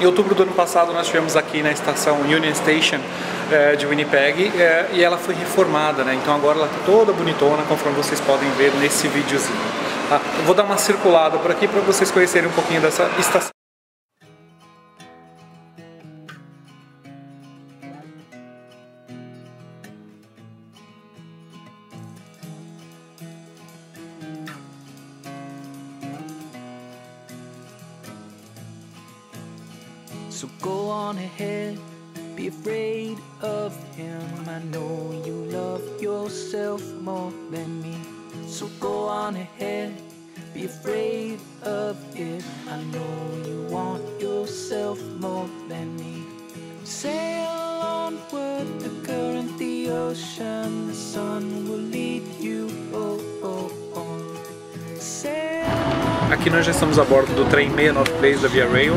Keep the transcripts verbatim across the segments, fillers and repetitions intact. Em outubro do ano passado nós tivemos aqui na estação Union Station eh, de Winnipeg eh, e ela foi reformada, né? Então agora ela está toda bonitona, conforme vocês podem ver nesse videozinho. Tá? Eu vou dar uma circulada por aqui para vocês conhecerem um pouquinho dessa estação. So go on ahead, be afraid of him. I know you love yourself more than me. So go on ahead, be afraid of it. I know you want yourself more than me. Sail onward, the current, the ocean, the sun will lead you. Oh, oh, oh. Sail. Aqui nós já estamos a bordo do trem seiscentos e noventa e três da Via Rail,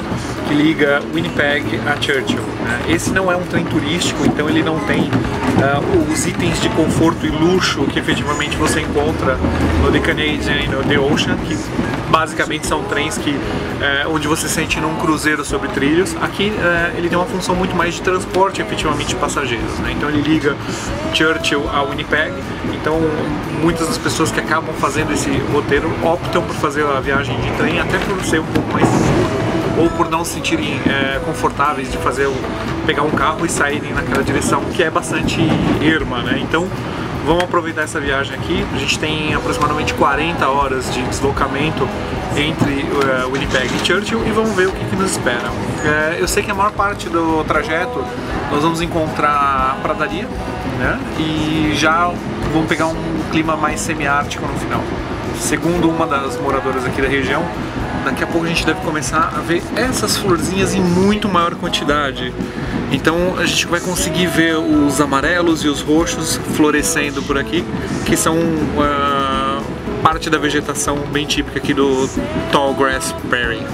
que liga Winnipeg a Churchill. Esse não é um trem turístico, então ele não tem uh, os itens de conforto e luxo que efetivamente você encontra no The Canadian e no The Ocean, que basicamente são trens que, uh, onde você sente num cruzeiro sobre trilhos. Aqui uh, ele tem uma função muito mais de transporte efetivamente de passageiros, né? Então ele liga Churchill a Winnipeg, então muitas das pessoas que acabam fazendo esse roteiro optam por fazer a viagem de trem, até por ser um pouco mais seguro, ou por não se sentirem é, confortáveis de fazer pegar um carro e saírem naquela direção, que é bastante erma, né? Então vamos aproveitar essa viagem aqui. A gente tem aproximadamente quarenta horas de deslocamento entre uh, Winnipeg e Churchill e vamos ver o que, que nos espera. É, eu sei que a maior parte do trajeto nós vamos encontrar pradaria, né? E já vamos pegar um clima mais semiártico no final. Segundo uma das moradoras aqui da região, daqui a pouco a gente deve começar a ver essas florzinhas em muito maior quantidade. Então a gente vai conseguir ver os amarelos e os roxos florescendo por aqui, que são uh, parte da vegetação bem típica aqui do Tallgrass Prairie.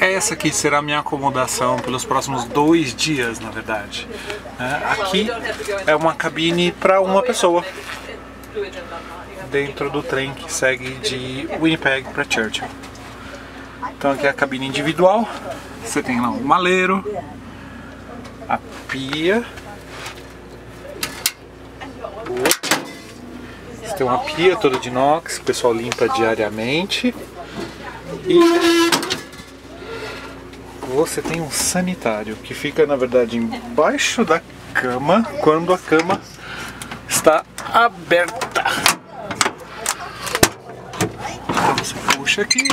Essa aqui será a minha acomodação pelos próximos dois dias, na verdade. Aqui é uma cabine para uma pessoa, dentro do trem que segue de Winnipeg para Churchill. Então aqui é a cabine individual, você tem lá um maleiro, a pia, você tem uma pia toda de inox que o pessoal limpa diariamente, e você tem um sanitário que fica na verdade embaixo da cama quando a cama está aberta. Você puxa aqui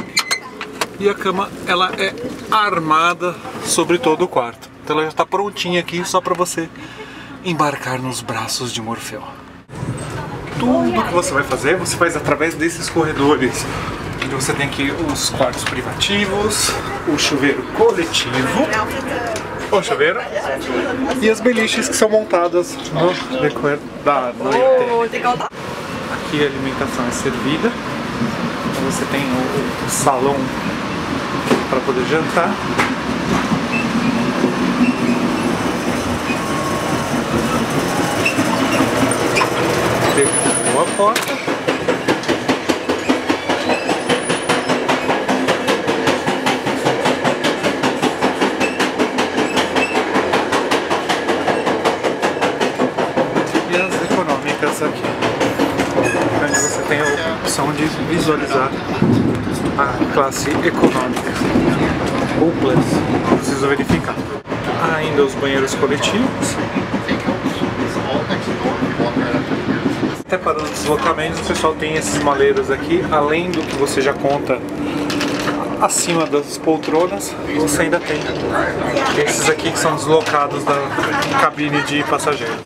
e a cama ela é armada sobre todo o quarto. Então ela já está prontinha aqui só para você embarcar nos braços de Morfeu. Tudo que você vai fazer, você faz através desses corredores. Então você tem aqui os quartos privativos, o chuveiro coletivo, o chuveiro e as beliches que são montadas no decorrer da noite. Aqui a alimentação é servida. Você tem o, o salão para poder jantar. Tem uma porta. E as econômicas aqui, onde você tem a opção de visualizar a classe econômica ou plus, preciso verificar. Há ainda os banheiros coletivos. Até para os deslocamentos, o pessoal tem esses maleiros aqui, além do que você já conta acima das poltronas, você ainda tem esses aqui que são deslocados da cabine de passageiro.